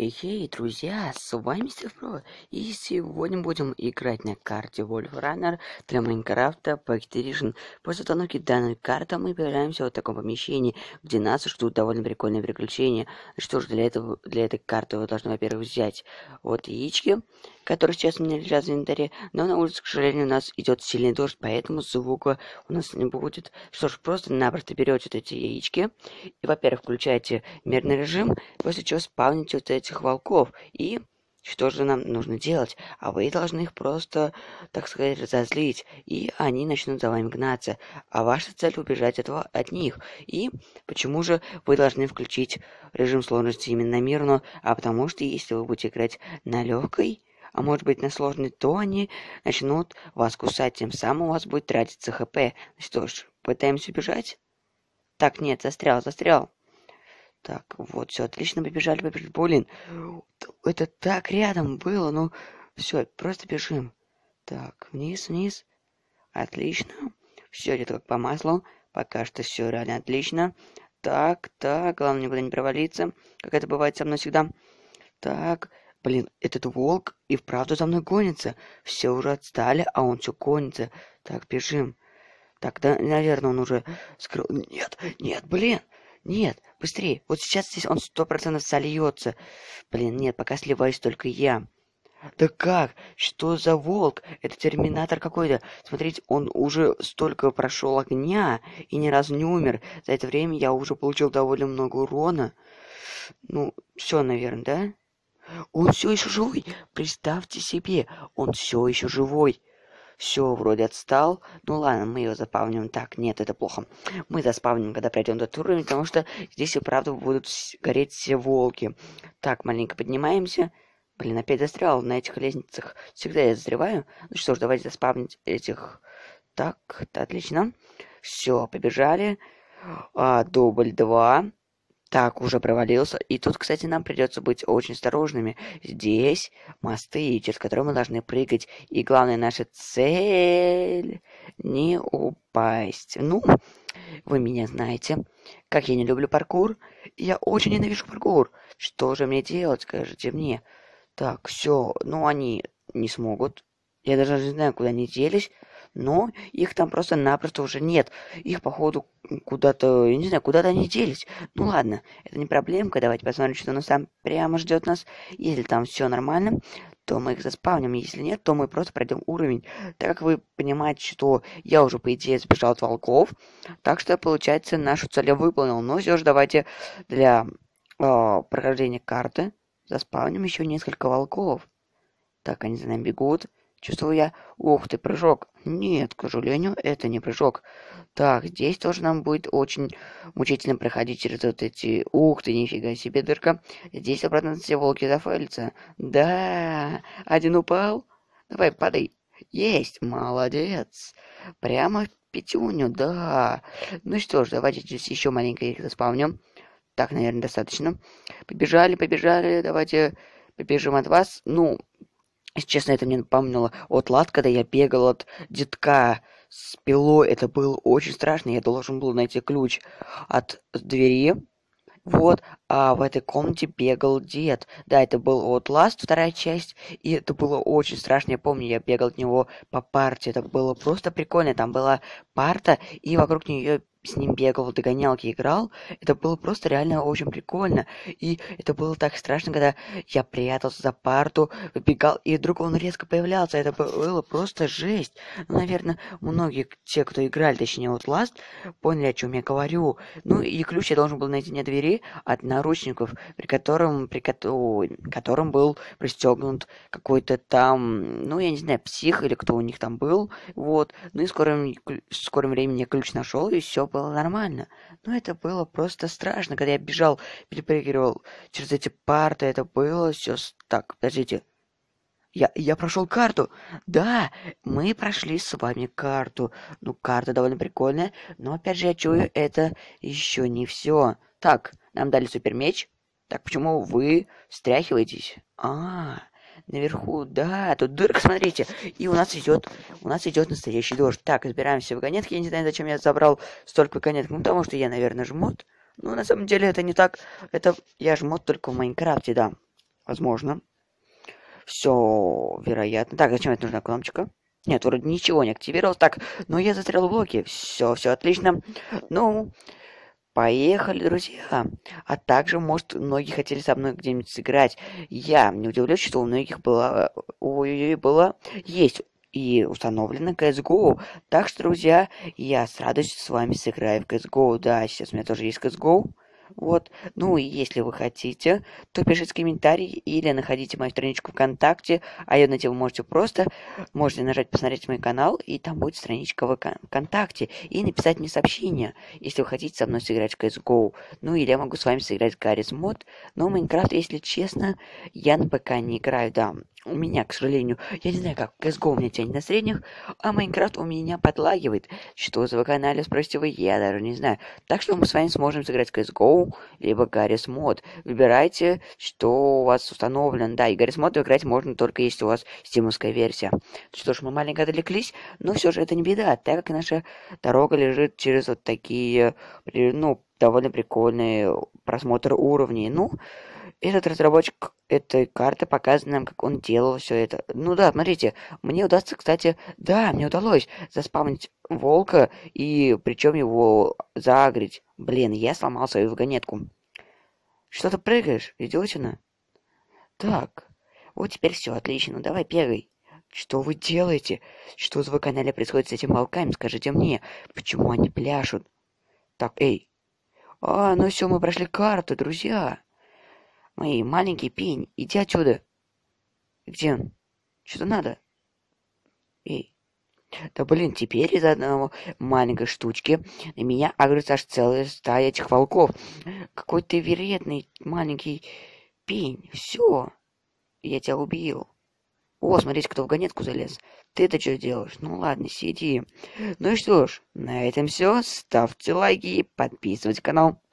Хе-хей, друзья, с вами StevePro, и сегодня будем играть на карте Wolf Runner для Майнкрафта Pocket Edition. После установки данной карты мы появляемся в вот таком помещении, где нас ждут довольно прикольные приключения. Что ж, для этой карты вы должны, во-первых, взять вот яички, которые сейчас у меня лежат в инвентаре, но на улице, к сожалению, у нас идет сильный дождь, поэтому звука у нас не будет. Что ж, просто-напросто берете вот эти яички и, во-первых, включаете мирный режим, после чего спавните вот этих волков. И что же нам нужно делать? А вы должны их просто, так сказать, разозлить, и они начнут за вами гнаться. А ваша цель убежать от них. И почему же вы должны включить режим сложности именно на мирную? А потому что если вы будете играть на легкой, а может быть на сложной, то они начнут вас кусать, тем самым у вас будет тратиться хп. Что ж, пытаемся убежать? Так, нет, застрял. Так, вот, все, отлично, побежали. Блин, это так рядом было, ну, все, просто бежим. Так, вниз. Отлично. Все идет как по маслу. Пока что все реально отлично. Так, главное никуда не провалиться, как это бывает со мной всегда. Так, блин, этот волк и вправду за мной гонится. Все уже отстали, а он все гонится. Так, бежим. Так, да, наверное, он уже скрыл. Нет, блин. Нет, быстрее. Вот сейчас здесь он 100% сольется. Блин, нет, пока сливаюсь только я. Да как? Что за волк? Это терминатор какой-то. Смотрите, он уже столько прошел огня и ни разу не умер. За это время я уже получил довольно много урона. Ну, все, наверное, да? Он все еще живой. Представьте себе, он все еще живой. Все, вроде отстал. Ну ладно, мы его заспавним. Так, нет, это плохо. Мы заспавним, когда пройдем этот уровень, потому что здесь и правда будут гореть все волки. Так, маленько поднимаемся. Блин, опять застрял на этих лестницах. Всегда я застреваю. Ну что ж, давайте заспавнить этих. Так, отлично. Все, побежали. Дубль 2. Так, уже провалился. И тут, кстати, нам придется быть очень осторожными. Здесь мосты, через которые мы должны прыгать. И главная наша цель — не упасть. Ну, вы меня знаете, как я не люблю паркур. Я очень ненавижу паркур. Что же мне делать, скажите мне? Так, все. Ну, они не смогут. Я даже не знаю, куда они делись. Но их там просто-напросто уже нет. Их, походу, куда-то, я не знаю, куда-то они делись. Ну ладно, это не проблемка. Давайте посмотрим, что у нас там прямо ждет нас. Если там все нормально, то мы их заспавним. Если нет, то мы просто пройдем уровень. Так как вы понимаете, что я уже, по идее, сбежал от волков. Так что, получается, нашу цель я выполнил. Но все же давайте для прохождения карты заспавним еще несколько волков. Так, они за нами бегут. Чувствую я. Ух ты, прыжок. Нет, к сожалению, это не прыжок. Так, здесь тоже нам будет очень мучительно проходить через вот эти... Ух ты, нифига себе дырка. Здесь обратно все волки зафейлятся. Да, один упал. Давай, падай. Есть, молодец. Прямо в пятюню, да. Ну что ж, давайте здесь еще маленько их заспавнем. Так, наверное, достаточно. Побежали. Давайте побежим от вас. Ну... Если честно, это мне напомнило Outlast, когда я бегал от детка с пилой. Это было очень страшно. Я должен был найти ключ от двери. Вот. А в этой комнате бегал дед. Да, это был Outlast, вторая часть. И это было очень страшно. Я помню, я бегал от него по парте. Это было просто прикольно. Там была парта, и вокруг нее с ним бегал, в догонялки играл. Это было просто реально очень прикольно. И это было так страшно, когда я прятался за парту, выбегал, и вдруг он резко появлялся. Это было просто жесть. Ну, наверное, многие те, кто играли, точнее, Outlast, поняли, о чем я говорю. Ну, и ключ я должен был найти не от двери, а от наручников, при котором был пристегнут какой-то там, ну, я не знаю, псих или кто у них там был. Вот. Ну, и в скором времени я ключ нашел, и все было нормально. Но это было просто страшно, когда я бежал, перепрыгивал через эти парты. Это было все так. Подождите, я прошел карту. Да, мы прошли с вами карту. Ну, карта довольно прикольная, но опять же я чую, это еще не все. Так, нам дали супермеч. Так, почему вы встряхиваетесь? Наверху, да, тут дырка, смотрите. И у нас идет настоящий дождь. Так, разбираемся в вагонетке. Я не знаю, зачем я забрал столько вагонеток. Ну, потому что я, наверное, жмот. Ну, на самом деле, это не так. Это я жмот только в Майнкрафте, да. Возможно. Все вероятно. Так, зачем это нужна экономчика? Нет, вроде ничего не активировал. Так, ну я застрял в блоке. Все отлично. Ну, поехали, друзья. А также, может, многие хотели со мной где-нибудь сыграть. Я не удивлюсь, что у многих была... Есть и установлено CSGO. Так что, друзья, я с радостью с вами сыграю в CSGO. Да, сейчас у меня тоже есть CSGO. Вот, ну и если вы хотите, то пишите комментарий или находите мою страничку ВКонтакте, а ее найти вы можете просто, можете нажать посмотреть мой канал, и там будет страничка ВКонтакте, и написать мне сообщение, если вы хотите со мной сыграть в CSGO, ну или я могу с вами сыграть в Garry's Mod, но в Майнкрафт, если честно, я на ПК не играю, да, у меня, к сожалению, я не знаю как, CSGO у меня тянет на средних, а Майнкрафт у меня подлагивает, что за канале, спросите вы, я даже не знаю, так что мы с вами сможем сыграть в CSGO, либо Garry's Mod. Выбирайте, что у вас установлено. Да, и Garry's Mod играть можно только если у вас стимовская версия. Что ж, мы маленько отвлеклись, но все же это не беда, так как наша дорога лежит через вот такие, ну, довольно прикольные просмотры уровней. Ну, этот разработчик этой карты показывает нам, как он делал все это. Ну да, смотрите, мне удастся, кстати, да, мне удалось заспавнить волка и причем его загреть. Блин, я сломал свою вагонетку. Что ты прыгаешь, идиотина? Так, вот теперь все отлично, ну, давай бегай. Что вы делаете? Что за канале происходит с этими волками? Скажите мне, почему они пляшут? Так, эй. А, ну все, мы прошли карту, друзья. Мои маленький пень, иди отсюда. Где он? Что-то надо. Эй. Да блин, теперь из-за одного маленькой штучки на меня агрится аж целая стая этих волков. Какой ты вероятный маленький пень. Все, я тебя убил. О, смотрите, кто в гонетку залез. Ты-то что делаешь? Ну ладно, сиди. Ну и что ж, на этом все. Ставьте лайки, подписывайтесь на канал.